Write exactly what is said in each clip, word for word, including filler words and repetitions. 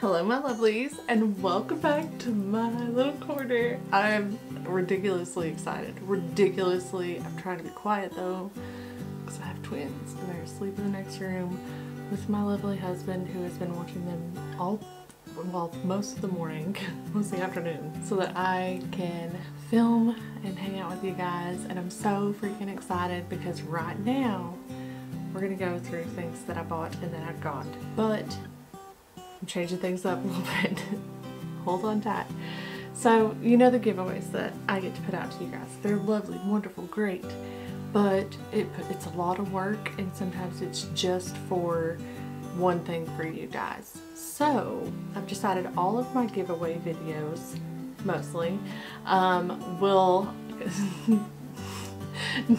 Hello my lovelies, and welcome back to my little corner. I'm ridiculously excited. Ridiculously. I'm trying to be quiet though, because I have twins and they're asleep in the next room with my lovely husband, who has been watching them all, well, most of the morning, most of the afternoon, so that I can film and hang out with you guys. And I'm so freaking excited because right now we're gonna go through things that I bought and that I got. But I'm changing things up a little bit. Hold on tight. So you know the giveaways that I get to put out to you guys. They're lovely, wonderful, great, but it, it's a lot of work, and sometimes it's just for one thing for you guys. So I've decided all of my giveaway videos, mostly, um, will,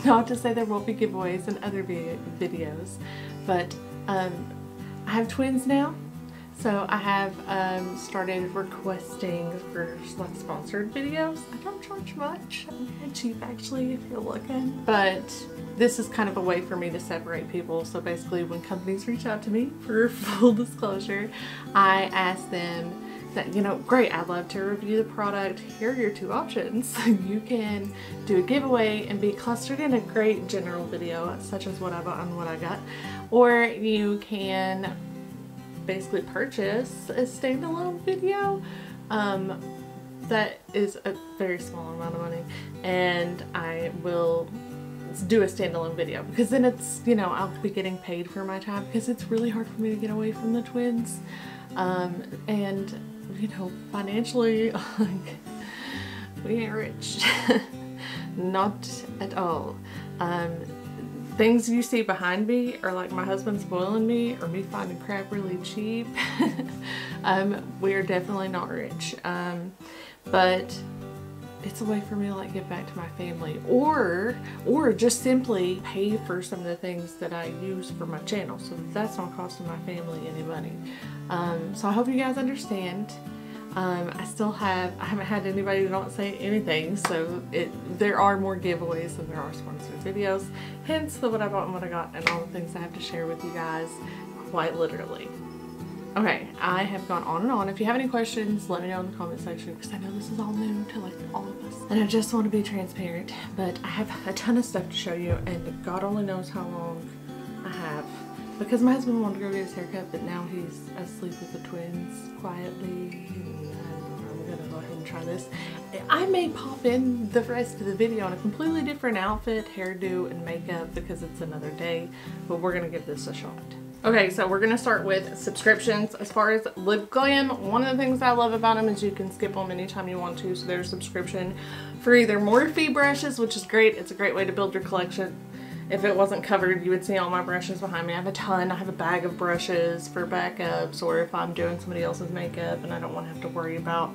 not to say there won't be giveaways in other video videos, but um, I have twins now. So I have um, started requesting for like sponsored videos. I don't charge much. I'm kind of cheap actually if you're looking. But this is kind of a way for me to separate people. So basically when companies reach out to me, for full disclosure, I ask them that, you know, great, I'd love to review the product. Here are your two options. You can do a giveaway and be clustered in a great general video, such as what I bought and what I got. Or you can basically purchase a standalone video um, that is a very small amount of money, and I will do a standalone video, because then it's, you know, I'll be getting paid for my time, because it's really hard for me to get away from the twins, um, and you know, financially, like, we ain't rich. Not at all. um, Things you see behind me are like my husband's spoiling me, or me finding crap really cheap. um, we are definitely not rich, um, but it's a way for me to like get back to my family, or or just simply pay for some of the things that I use for my channel, so that's not costing my family any money. Um, so I hope you guys understand. Um, I still have, I haven't had anybody not say anything, so it, there are more giveaways than there are sponsored videos, hence the what I bought and what I got and all the things I have to share with you guys, quite literally. Okay, I have gone on and on. If you have any questions, let me know in the comment section, because I know this is all new to like all of us, and I just want to be transparent, but I have a ton of stuff to show you, and God only knows how long I have. Because my husband wanted to go get his haircut, but now he's asleep with the twins quietly. I'm gonna go ahead and try this. I may pop in the rest of the video on a completely different outfit, hairdo, and makeup, because it's another day, but we're gonna give this a shot. Okay, so we're gonna start with subscriptions. As far as lip glam, one of the things I love about them is you can skip them anytime you want to, so there's a subscription for either Morphe brushes, which is great. It's a great way to build your collection. If it wasn't covered, you would see all my brushes behind me. I have a ton. I have a bag of brushes for backups, or if I'm doing somebody else's makeup and I don't want to have to worry about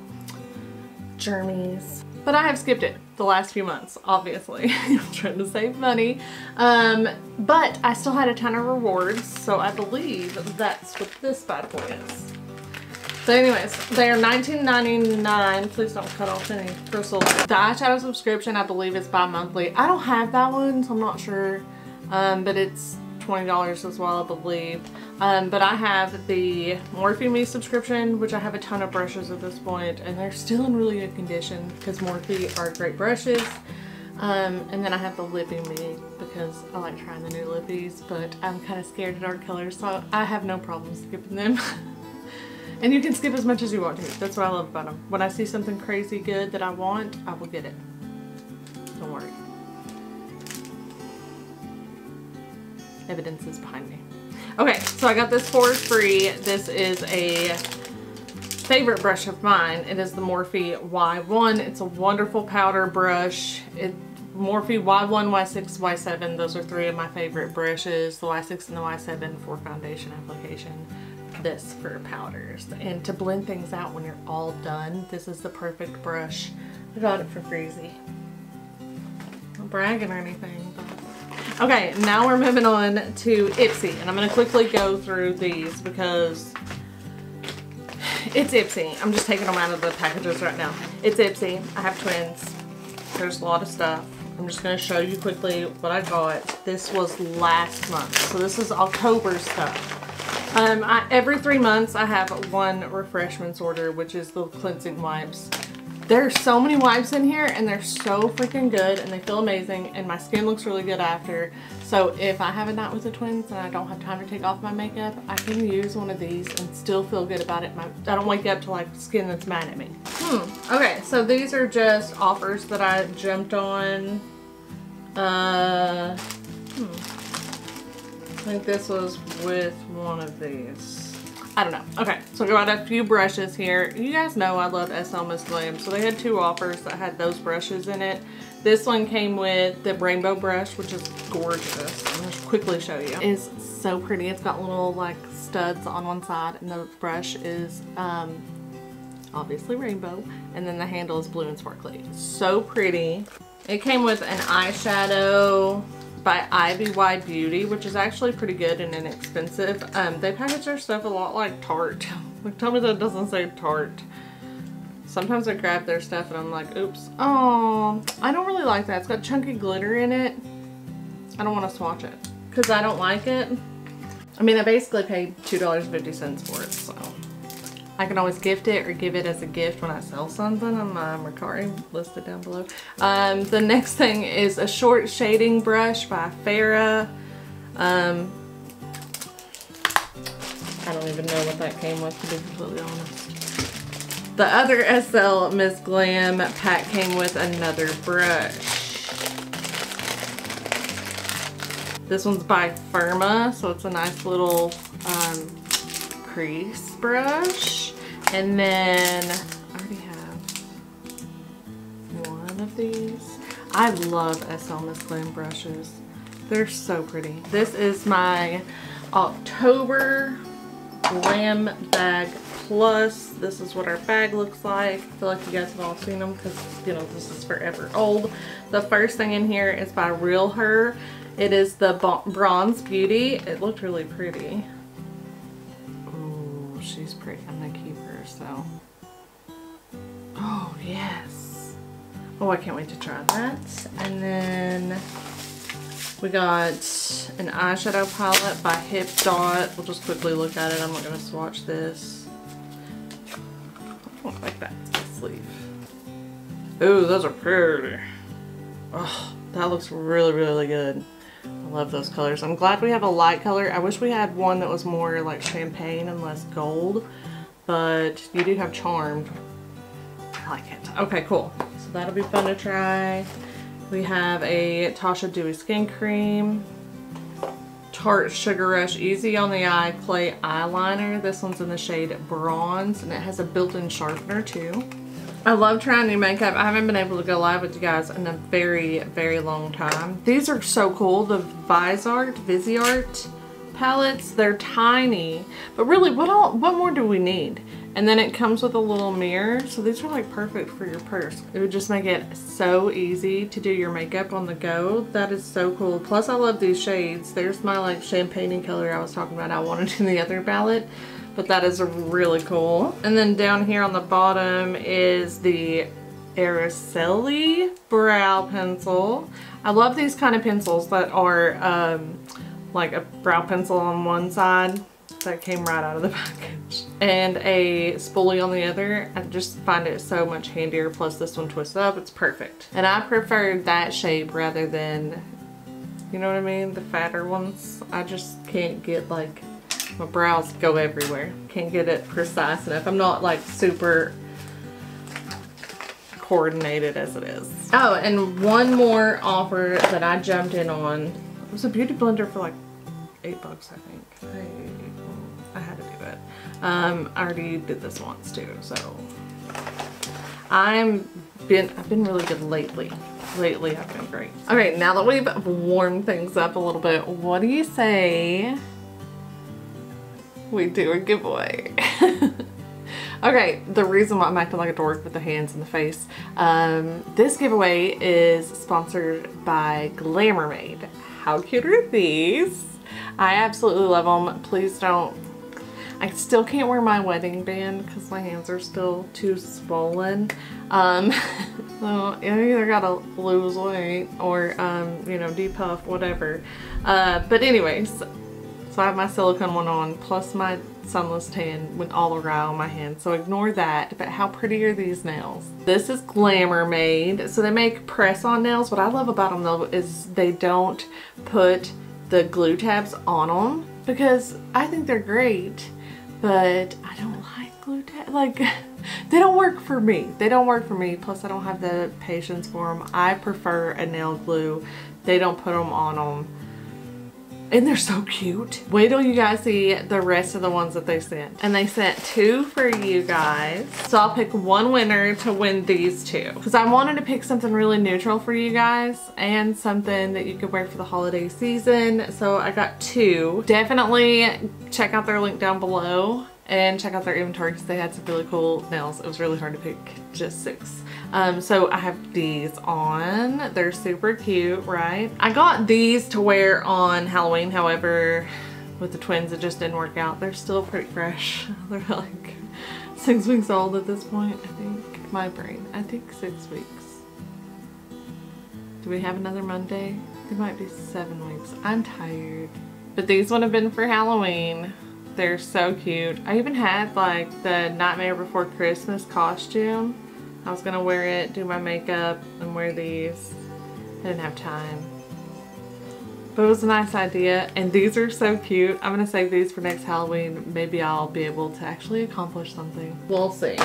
germies. But I have skipped it the last few months, obviously. I'm trying to save money. Um, but I still had a ton of rewards, so I believe that's what this bad boy is. So anyways, they are nineteen ninety-nine. Please don't cut off any crystals. The eyeshadow subscription, I believe, is bi-monthly. I don't have that one, so I'm not sure. Um, but it's twenty dollars as well, I believe. Um, but I have the Morphe Me subscription, which I have a ton of brushes at this point, and they're still in really good condition because Morphe are great brushes. Um, and then I have the Lippy Me, because I like trying the new lippies, but I'm kind of scared of dark colors, so I have no problem skipping them. And you can skip as much as you want to. That's what I love about them. When I see something crazy good that I want, I will get it. Don't worry. Evidence is behind me. Okay, so I got this for free. This is a favorite brush of mine. It is the Morphe Y one. It's a wonderful powder brush. It Morphe Y one, Y six, Y seven. Those are three of my favorite brushes. The Y six and the Y seven for foundation application. This for powders and to blend things out when you're all done. This is the perfect brush. I got it for freezy. Not bragging or anything, but okay, now we're moving on to Ipsy, and I'm gonna quickly go through these because it's Ipsy. I'm just taking them out of the packages right now. It's Ipsy. I have twins. There's a lot of stuff. I'm just gonna show you quickly what I got. This was last month, so this is October stuff. Um, I, every three months I have one refreshments order, which is the cleansing wipes. There's so many wipes in here and they're so freaking good and they feel amazing and my skin looks really good after. So if I have a night with the twins and I don't have time to take off my makeup, I can use one of these and still feel good about it. My, I don't wake up to like skin that's mad at me. Hmm. Okay, so these are just offers that I jumped on. Uh, hmm. I think this was with one of these. I don't know. Okay, so I got a few brushes here. You guys know I love S L Miss Glam, so they had two offers that had those brushes in it. This one came with the rainbow brush, which is gorgeous. I'm going to quickly show you. It's so pretty. It's got little like studs on one side, and the brush is um, obviously rainbow, and then the handle is blue and sparkly. So pretty. It came with an eyeshadow by Ivy Beauty, which is actually pretty good and inexpensive. Um, they package their stuff a lot like Tarte. Like, tell me that it doesn't say Tarte. Sometimes I grab their stuff and I'm like, oops. Oh, I don't really like that. It's got chunky glitter in it. I don't want to swatch it because I don't like it. I mean, I basically paid two dollars and fifty cents for it, so. I can always gift it or give it as a gift when I sell something on my Mercari listed down below. Um, the next thing is a short shading brush by Farah. Um, I don't even know what that came with, to be completely honest. The other S L Miss Glam pack came with another brush. This one's by Firma, so it's a nice little um, crease brush, and then I already have one of these. I love S L Miss Glam brushes. They're so pretty. This is my October Glam Bag Plus. This is what our bag looks like. I feel like you guys have all seen them because, you know, this is forever old. The first thing in here is by Real Her. It is the Bronze Beauty. It looked really pretty. She's pretty. I'm gonna keep her, so. Oh, yes. Oh, I can't wait to try that. And then we got an eyeshadow palette by Hip Dot. We'll just quickly look at it. I'm not gonna swatch this. I don't like that sleeve. Ooh, those are pretty. Oh, that looks really, really good. I love those colors. I'm glad we have a light color. I wish we had one that was more like champagne and less gold, but you do have Charmed. I like it. Okay, cool. So that'll be fun to try. We have a Tasha Dewey Skin Cream. Tarte Sugar Rush Easy on the Eye Clay Eyeliner. This one's in the shade Bronze, and it has a built-in sharpener too. I love trying new makeup. I haven't been able to go live with you guys in a very, very long time. These are so cool. The Viseart, Viseart palettes. They're tiny, but really, what all, what more do we need? And then it comes with a little mirror. So these are like perfect for your purse. It would just make it so easy to do your makeup on the go. That is so cool. Plus, I love these shades. There's my like champagne color I was talking about. I wanted in the other palette. But that is really cool. And then down here on the bottom is the Araceli brow pencil. I love these kind of pencils that are um, like a brow pencil on one side that came right out of the package and a spoolie on the other. I just find it so much handier. Plus this one twists up, it's perfect. And I prefer that shape rather than, you know what I mean? The fatter ones. I just can't get like, my brows go everywhere. Can't get it precise enough. I'm not like super coordinated as it is. Oh, and one more offer that I jumped in on. It was a beauty blender for like eight bucks, I think. I, I had to do it. Um, I already did this once too, so. I'm been, I've been really good lately. Lately, I've been great. Okay, now that we've warmed things up a little bit, what do you say we do a giveaway? Okay, the reason why I'm acting like a dork with the hands and the face, um, this giveaway is sponsored by Glamermaid. How cute are these? I absolutely love them. Please don't, I still can't wear my wedding band because my hands are still too swollen. Um, so you either gotta lose weight or um, you know, depuff, whatever. Uh, but anyways, So I have my silicone one on, plus my sunless tan went all around my hand, so ignore that. But how pretty are these nails? This is Glamermaid. So they make press-on nails. What I love about them though is they don't put the glue tabs on them, because I think they're great, but I don't like glue tabs. Like, they don't work for me. They don't work for me. Plus I don't have the patience for them. I prefer a nail glue. They don't put them on them. And they're so cute. Wait till you guys see the rest of the ones that they sent. And they sent two for you guys. So I'll pick one winner to win these two. Because I wanted to pick something really neutral for you guys and something that you could wear for the holiday season. So I got two. Definitely check out their link down below and check out their inventory because they had some really cool nails. It was really hard to pick just six. Um, so I have these on. They're super cute, right? I got these to wear on Halloween. However, with the twins, it just didn't work out. They're still pretty fresh. They're like six weeks old at this point, I think. My brain, I think six weeks. Do we have another Monday? It might be seven weeks. I'm tired. But these would have been for Halloween. They're so cute. I even had like the Nightmare Before Christmas costume. I was gonna wear it, do my makeup, and wear these. I didn't have time. But it was a nice idea, and these are so cute. I'm gonna save these for next Halloween. Maybe I'll be able to actually accomplish something. We'll see.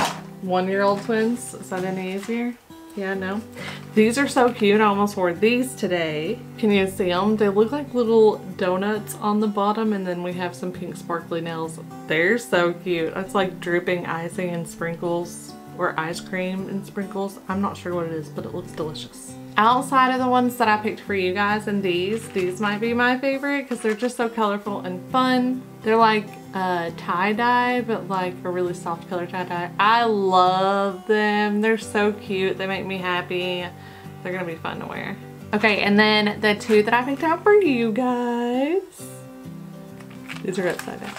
One-year-old twins, is that any easier? Yeah, no. These are so cute. I almost wore these today. Can you see them? They look like little donuts on the bottom, and then we have some pink sparkly nails. They're so cute. It's like drooping icing and sprinkles, or ice cream and sprinkles. I'm not sure what it is, but it looks delicious. Outside of the ones that I picked for you guys and these, these might be my favorite because they're just so colorful and fun. They're like uh, tie-dye, but like a really soft color tie-dye. I love them. They're so cute. They make me happy. They're gonna be fun to wear. Okay, and then the two that I picked out for you guys. These are upside down.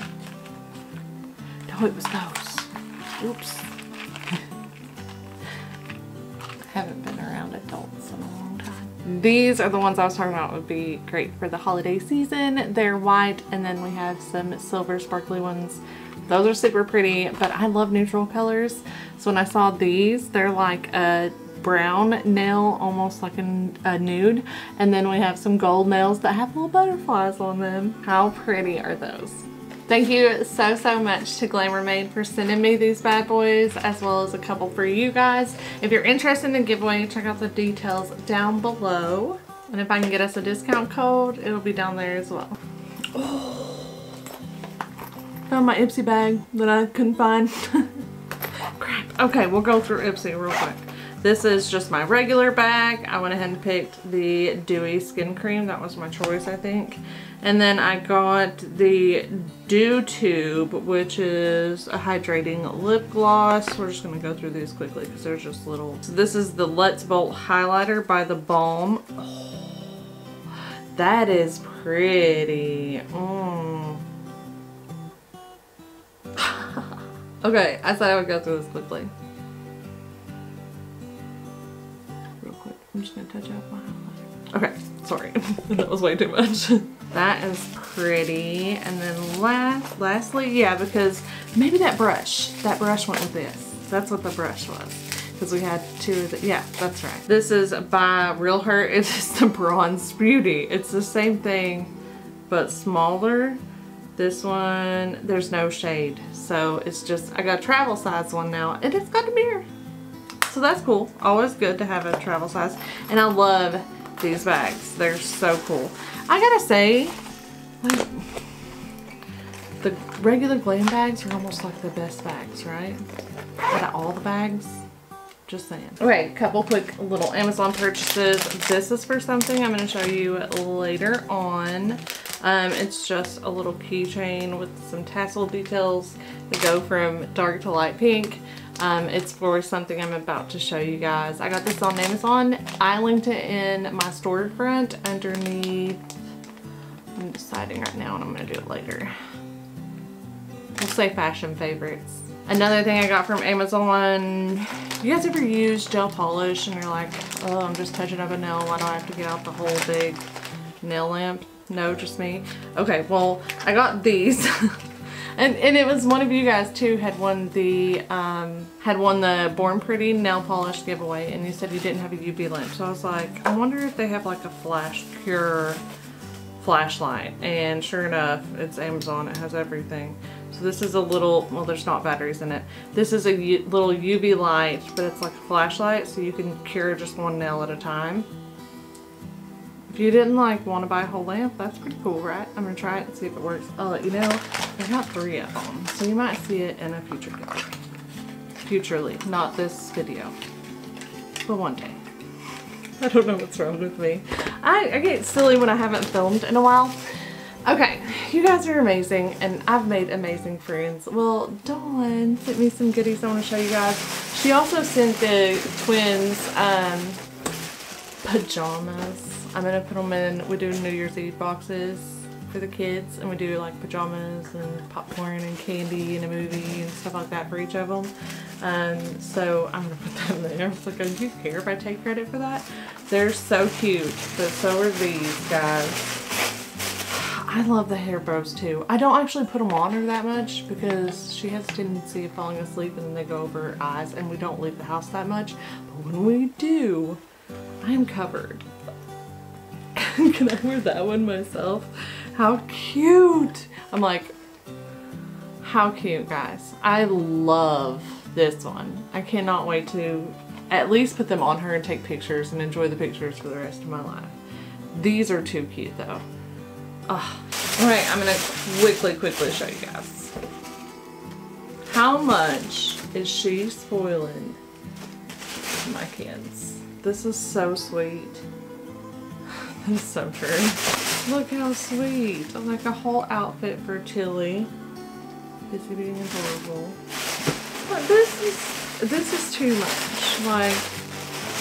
No, it was those. Oops. Haven't been around adults in a long time. These are the ones I was talking about would be great for the holiday season. They're white, and then we have some silver sparkly ones. Those are super pretty, but I love neutral colors. So when I saw these, they're like a brown nail, almost like a, a nude. And then we have some gold nails that have little butterflies on them. How pretty are those? Thank you so, so much to Glamermaid for sending me these bad boys, as well as a couple for you guys. If you're interested in the giveaway, check out the details down below. And if I can get us a discount code, it'll be down there as well. Oh, found my Ipsy bag that I couldn't find. Crap. Okay, we'll go through Ipsy real quick. This is just my regular bag. I went ahead and picked the Dewy Skin Cream. That was my choice, I think. And then I got the Dew Tube, which is a hydrating lip gloss. We're just gonna go through these quickly because they're just little. So this is the Let's Bolt Highlighter by The Balm. Oh, that is pretty. Mm. Okay, I said I would go through this quickly. I'm just gonna touch up my highlighter. Okay, sorry. That was way too much. That is pretty. And then last, lastly, yeah, because maybe that brush, that brush went with this. That's what the brush was. Because we had two of the, yeah, that's right. This is by Real Her. It's the Bronze Beauty. It's the same thing, but smaller. This one, there's no shade. So it's just, I got a travel size one now, and it's got a mirror. So that's cool. Always good to have a travel size. And I love these bags. They're so cool. I gotta say, like, the regular Glam bags are almost like the best bags, right? Out of all the bags. Just saying. Okay, a couple quick little Amazon purchases. This is for something I'm gonna show you later on. Um, it's just a little keychain with some tassel details that go from dark to light pink. Um, it's for something I'm about to show you guys. I got this on Amazon. I linked it in my storefront underneath. I'm deciding right now and I'm gonna do it later. We'll say fashion favorites. Another thing I got from Amazon, you guys ever use gel polish and you're like, oh, I'm just touching up a nail. Why do I have to get out the whole big nail lamp? No, just me. Okay, well, I got these. And, and it was one of you guys too had won the um, had won the Born Pretty nail polish giveaway, and you said you didn't have a U V lamp. So I was like, I wonder if they have like a flash cure flashlight. And sure enough, it's Amazon. It has everything. So this is a little, well, there's not batteries in it. This is a u little U V light, but it's like a flashlight, so you can cure just one nail at a time. If you didn't like want to buy a whole lamp, that's pretty cool, right? I'm gonna try it and see if it works. I'll let you know. I got three of them, so you might see it in a future video. Futurely, not this video, but one day. I don't know what's wrong with me. I, I get silly when I haven't filmed in a while. Okay, you guys are amazing, and I've made amazing friends. Well, Dawn sent me some goodies I want to show you guys. She also sent the twins um, pajamas. I'm going to put them in. We do New Year's Eve boxes for the kids, and we do like pajamas and popcorn and candy and a movie and stuff like that for each of them. Um, so I'm going to put that in there. I was like, oh, do you care if I take credit for that? They're so cute, but so are these guys. I love the hair bows too. I don't actually put them on her that much because she has a tendency of falling asleep and they go over her eyes, and we don't leave the house that much. But when we do, I'm covered. Can I wear that one myself? How cute! I'm like, how cute, guys. I love this one. I cannot wait to at least put them on her and take pictures and enjoy the pictures for the rest of my life. These are too cute though. Oh. Alright, I'm gonna quickly, quickly show you guys. How much is she spoiling my kids? This is so sweet. That's so true. Look how sweet. Like a whole outfit for Tilly. Busy being adorable. But this is, this is too much. Like,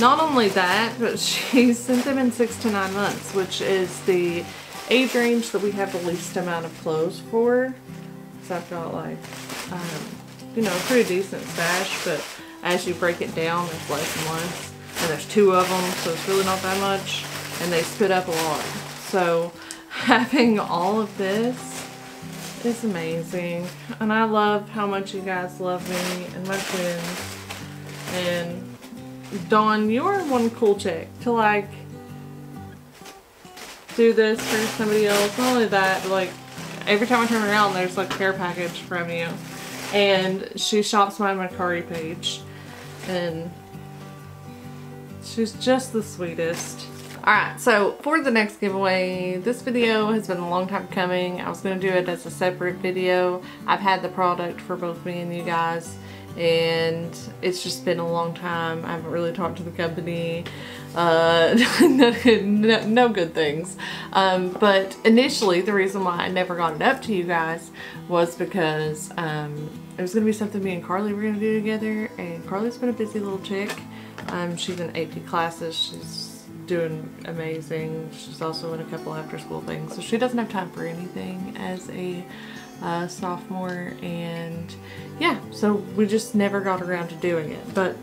not only that, but she sent them in six to nine months, which is the age range that we have the least amount of clothes for. So I've got like, um, you know, a pretty decent stash, but as you break it down, there's less than once, and there's two of them, so it's really not that much, and they spit up a lot. So having all of this is amazing, and I love how much you guys love me and my friends. And Dawn, you are one cool chick to like do this for somebody else. Not only that, but like every time I turn around there's like a care package from you, and she shops my Mercari page, and she's just the sweetest. Alright, so for the next giveaway, this video has been a long time coming. I was going to do it as a separate video. I've had the product for both me and you guys, and it's just been a long time. I haven't really talked to the company. Uh, no, no, no good things. Um, but initially the reason why I never got it up to you guys was because um, it was going to be something me and Carly were going to do together, and Carly's been a busy little chick. Um, she's in A P classes. She's doing amazing. She's also in a couple after school things. So she doesn't have time for anything as a uh, sophomore, and yeah, so we just never got around to doing it. But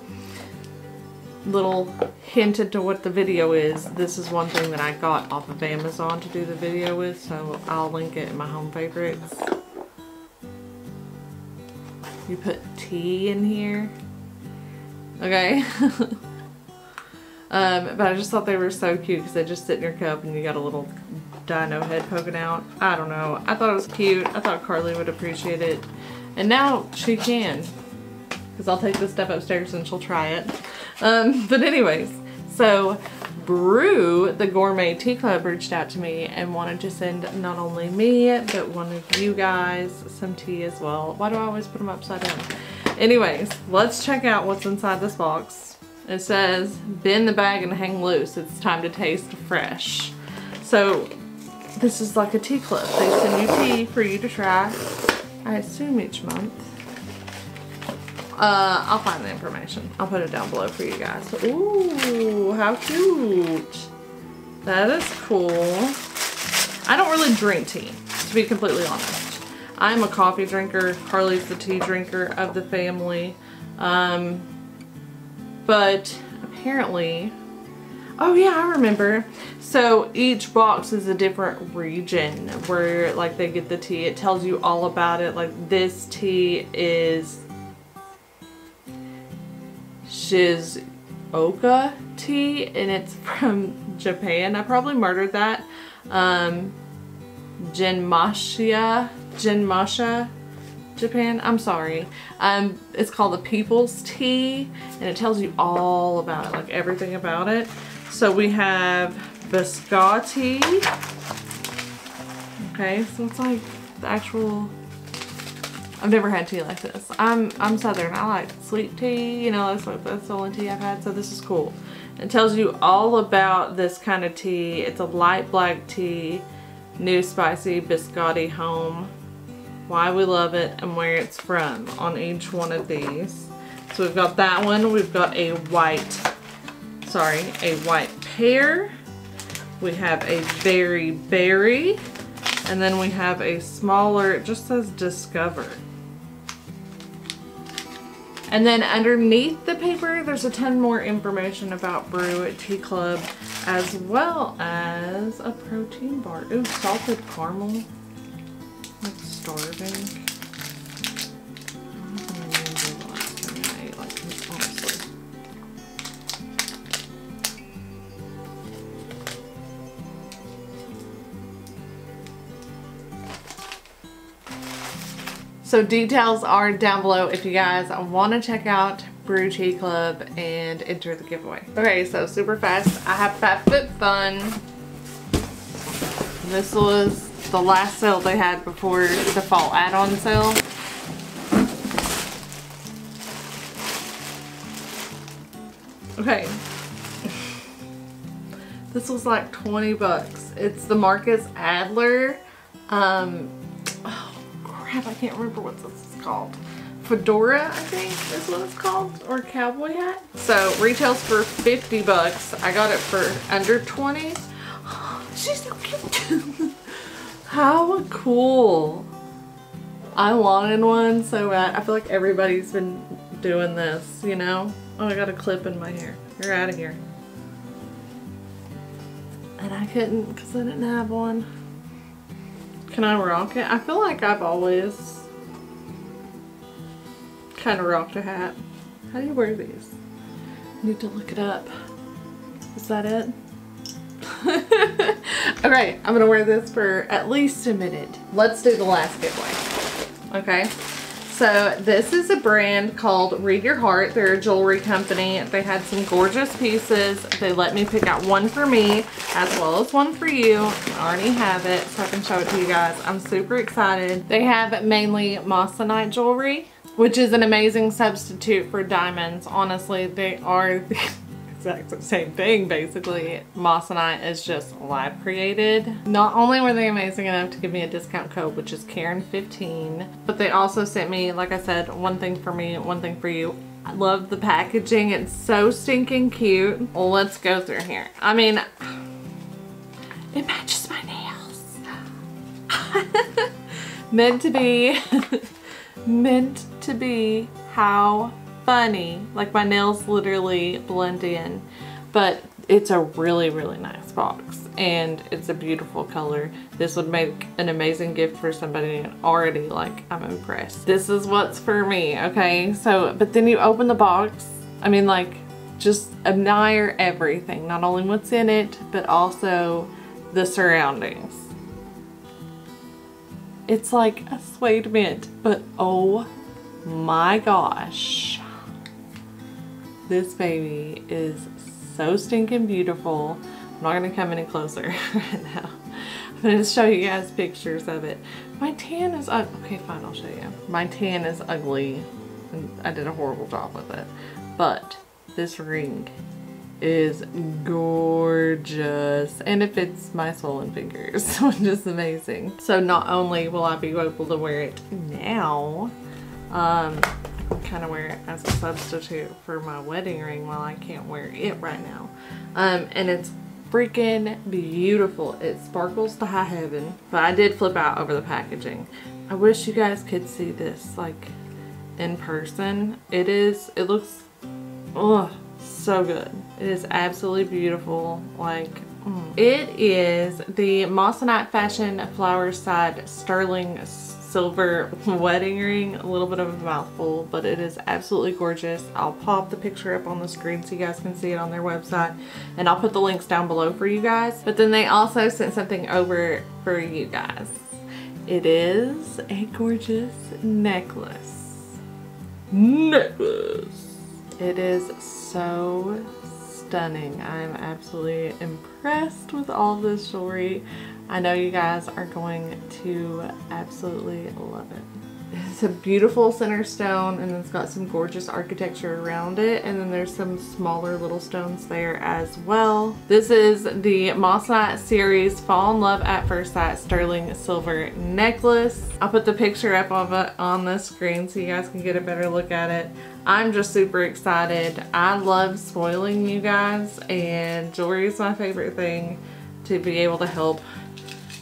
little hint into what the video is, this is one thing that I got off of Amazon to do the video with, so I'll link it in my home favorites. You put tea in here. Okay. um, but I just thought they were so cute because they just sit in your cup and you got a little dino head poking out. I don't know. I thought it was cute. I thought Carly would appreciate it. And now she can, because I'll take this stuff upstairs and she'll try it. Um, but anyways, so Bruu, the Gourmet Tea Club, reached out to me and wanted to send not only me, but one of you guys some tea as well. Why do I always put them upside down? Anyways, let's check out what's inside this box. It says, bend the bag and hang loose. It's time to taste fresh. So this is like a tea club. They send you tea for you to try, I assume, each month. Uh, I'll find the information. I'll put it down below for you guys. Ooh, how cute. That is cool. I don't really drink tea, to be completely honest. I'm a coffee drinker. Carly's the tea drinker of the family. Um, but apparently, Oh yeah, I remember. So each box is a different region where like they get the tea. It tells you all about it. Like this tea is Shizuoka tea and it's from Japan. I probably murdered that. Um, Genmasha, Genmasha, Japan. I'm sorry. Um, it's called the People's Tea and it tells you all about it, like everything about it. So we have biscotti. Okay, so it's like the actual, I've never had tea like this. I'm I'm Southern. I like sweet tea, you know, that's like that's the only tea I've had, so this is cool. It tells you all about this kind of tea. It's a light black tea, new spicy biscotti home, why we love it and where it's from on each one of these. So we've got that one, we've got a white, sorry, a white pear, we have a berry berry, and then we have a smaller, it just says discover. And then underneath the paper, there's a ton more information about Bruu at Tea Club, as well as a protein bar. Ooh, salted caramel. I'm starving. I don't remember the last thing I ate like this, honestly. So details are down below if you guys want to check out Bruu Tea Club and enter the giveaway. Okay, so super fast, I have Fat Foot Fun. This was the last sale they had before the fall add-on sale. Okay. This was like twenty bucks. It's the Marcus Adler. Um, oh crap, I can't remember what this is called. Fedora, I think is what it's called, or cowboy hat. So retails for fifty bucks. I got it for under twenty. Oh, she's so cute. How cool. I wanted one so bad. I feel like everybody's been doing this, you know? Oh, I got a clip in my hair. You're out of here. And I couldn't because I didn't have one. Can I rock it? I feel like I've always kind of rocked a hat. How do you wear these? I need to look it up. Is that it? Okay, I'm gonna wear this for at least a minute. Let's do the last giveaway. Okay, so this is a brand called Read Your Heart. They're a jewelry company. They had some gorgeous pieces. They let me pick out one for me as well as one for you. I already have it so I can show it to you guys. I'm super excited. They have mainly moissanite jewelry, which is an amazing substitute for diamonds. Honestly, they are the exact same thing basically. Moissanite is just lab created. Not only were they amazing enough to give me a discount code, which is Karen fifteen, but they also sent me, like I said, one thing for me, one thing for you. I love the packaging. It's so stinking cute. Let's go through here. I mean, it matches my nails. Meant to be, meant to be. How funny, like my nails literally blend in, but it's a really really nice box and it's a beautiful color. This would make an amazing gift for somebody, and already like I'm impressed. This is what's for me. Okay, so but then you open the box, I mean like just admire everything, not only what's in it but also the surroundings. It's like a suede mint, but oh my gosh, this baby is so stinking beautiful. I'm not gonna come any closer right now. I'm gonna just show you guys pictures of it. My tan is, uh, okay fine, I'll show you. My tan is ugly and I did a horrible job with it. But this ring is gorgeous and it fits my swollen fingers, which is amazing. So not only will I be able to wear it now, um, kind of wear it as a substitute for my wedding ring while I can't wear it right now. Um, and it's freaking beautiful. It sparkles to high heaven, but I did flip out over the packaging. I wish you guys could see this like in person. It is, it looks, oh, so good. It is absolutely beautiful. Like, mm. It is the Moissanite Fashion Flower Side Sterling Silver Wedding Ring. A little bit of a mouthful, but it is absolutely gorgeous. I'll pop the picture up on the screen so you guys can see it on their website, and I'll put the links down below for you guys. But then they also sent something over for you guys. It is a gorgeous necklace. Necklace! It is so stunning. I am absolutely impressed with all this jewelry. I know you guys are going to absolutely love it. It's a beautiful center stone, and it's got some gorgeous architecture around it, and then there's some smaller little stones there as well. This is the Moissanite Series Fall in Love at First Sight Sterling Silver Necklace. I'll put the picture up of it on the screen so you guys can get a better look at it. I'm just super excited. I love spoiling you guys, and jewelry is my favorite thing to be able to help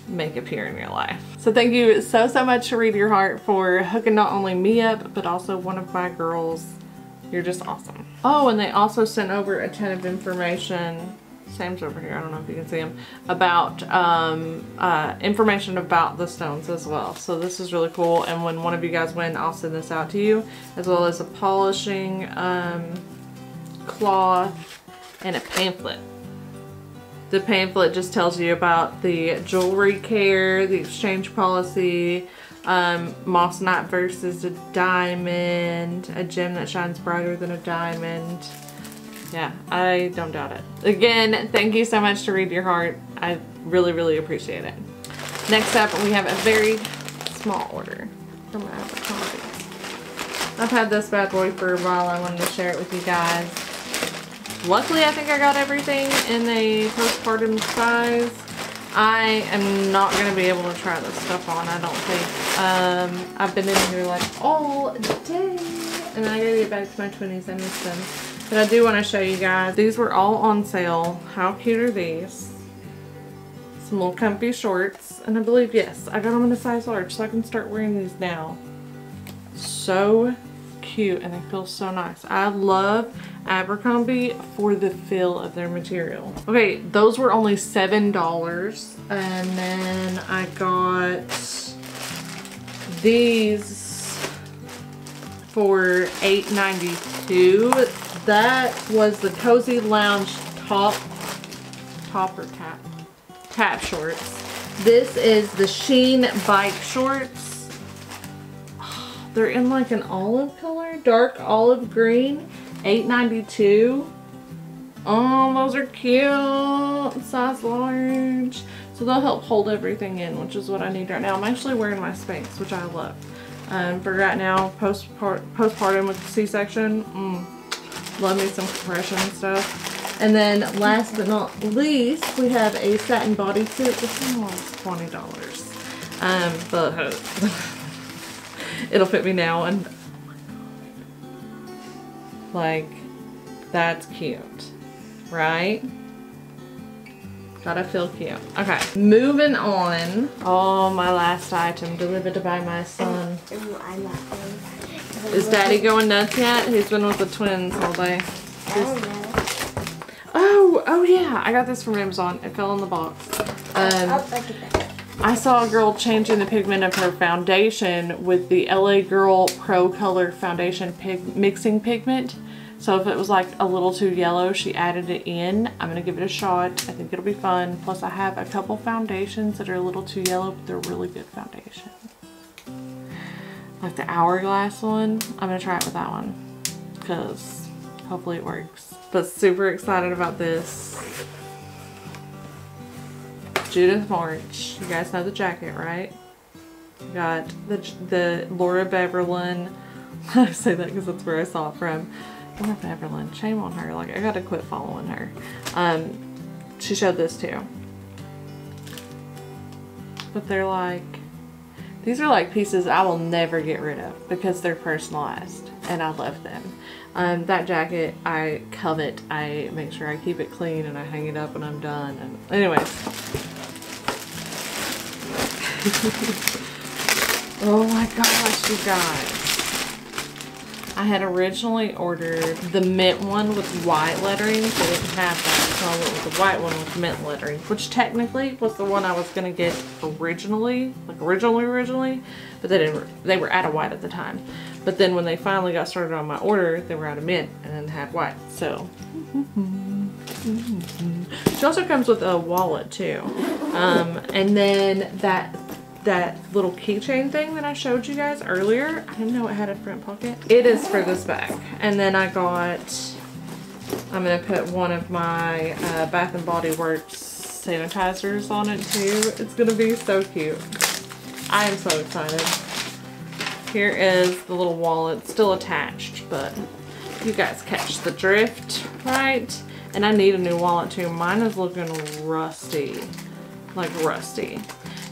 make appear in your life. So thank you so, so much to Read Your Heart for hooking not only me up, but also one of my girls. You're just awesome. Oh, and they also sent over a ton of information. Sam's over here, I don't know if you can see him, about um, uh, information about the stones as well. So this is really cool, and when one of you guys win, I'll send this out to you, as well as a polishing um, cloth and a pamphlet. The pamphlet just tells you about the jewelry care, the exchange policy, um, Moissanite versus a diamond, a gem that shines brighter than a diamond. Yeah, I don't doubt it. Again, thank you so much to Read Your Heart. I really, really appreciate it. Next up, we have a very small order from Abercrombie. I've had this bad boy for a while. I wanted to share it with you guys. Luckily, I think I got everything in a postpartum size. I am not going to be able to try this stuff on, I don't think. Um, I've been in here like all day, and I gotta get back to my twenties. I miss them. But I do want to show you guys. These were all on sale. How cute are these? Some little comfy shorts. And I believe, yes, I got them in a size large, so I can start wearing these now. So cute, and they feel so nice. I love Abercrombie for the feel of their material. Okay, those were only seven dollars, and then I got these for eight ninety-two. That was the Cozy Lounge top top or tap tap shorts. This is the Sheen Bike shorts. They're in like an olive color, dark olive green, eight ninety-two. Oh, those are cute, size large. So they'll help hold everything in, which is what I need right now. I'm actually wearing my Spanx, which I love. Um, for right now, postpart postpartum with the C-section, mm, love me some compression stuff. And then last but not least, we have a satin bodysuit. This one was twenty dollars. Um, but it'll fit me now, and like, that's cute, right? Gotta feel cute. Okay, moving on. Oh, my last item delivered by my son. Ooh, I love him. Is Daddy going nuts yet? He's been with the twins all day. Oh, oh yeah, I got this from Amazon. It fell in the box. Um, I saw a girl changing the pigment of her foundation with the L A Girl Pro Color Foundation pig mixing pigment. So if it was like a little too yellow, she added it in. I'm going to give it a shot. I think it'll be fun. Plus I have a couple foundations that are a little too yellow, but they're really good foundations. Like the Hourglass one. I'm going to try it with that one because hopefully it works. But super excited about this. Judith March, you guys know the jacket, right? Got the the Laura Beverlyn. I say that because that's where I saw it from. Laura Beverlyn, shame on her. Like, I gotta quit following her. Um, she showed this too. But they're like, these are like pieces I will never get rid of because they're personalized, and I love them. Um, that jacket I covet. I make sure I keep it clean, and I hang it up when I'm done. And anyways. Oh my gosh, you guys. I had originally ordered the mint one with white lettering. They didn't have that, so I went with the white one with mint lettering, which technically was the one I was gonna get originally, like originally, originally, but they didn't. They were out of white at the time. But then when they finally got started on my order, they were out of mint and then had white. So she also comes with a wallet too, um, and then that. That little keychain thing that I showed you guys earlier, I didn't know it had a front pocket. It is for this bag. And then I got, I'm gonna put one of my uh, Bath and Body Works sanitizers on it too. It's gonna be so cute. I am so excited. Here is the little wallet, still attached, but you guys catch the drift, right? And I need a new wallet too. Mine is looking rusty, like rusty.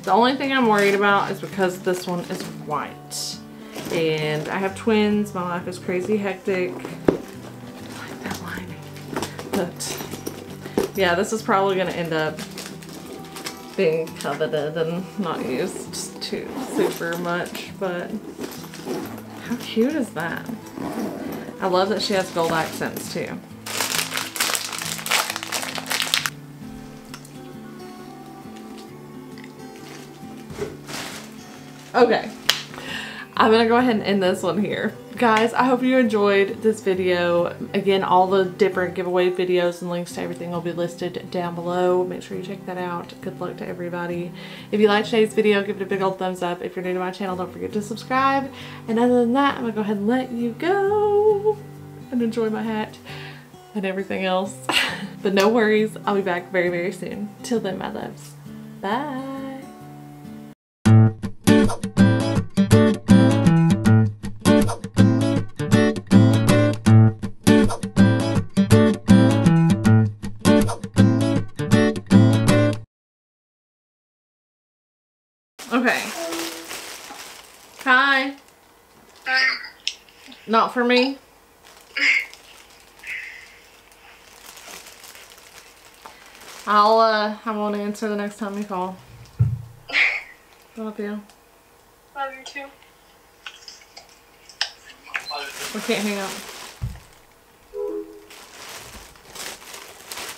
The only thing I'm worried about is because this one is white and I have twins. My life is crazy hectic. I like that lining. But yeah, this is probably going to end up being coveted and not used too super much, but how cute is that? I love that she has gold accents too. Okay, I'm gonna go ahead and end this one here. Guys, I hope you enjoyed this video. Again, all the different giveaway videos and links to everything will be listed down below. Make sure you check that out. Good luck to everybody. If you liked today's video, give it a big old thumbs up. If you're new to my channel, don't forget to subscribe. And other than that, I'm gonna go ahead and let you go and enjoy my hat and everything else. But no worries, I'll be back very, very soon. Till then, my loves, bye. Okay. Hi. Not for me. I'll, uh, I won't answer the next time you call. Love you. Love you too. We can't hang up.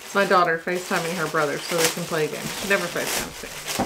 It's my daughter FaceTiming her brother so they can play a game. She never FaceTimes me.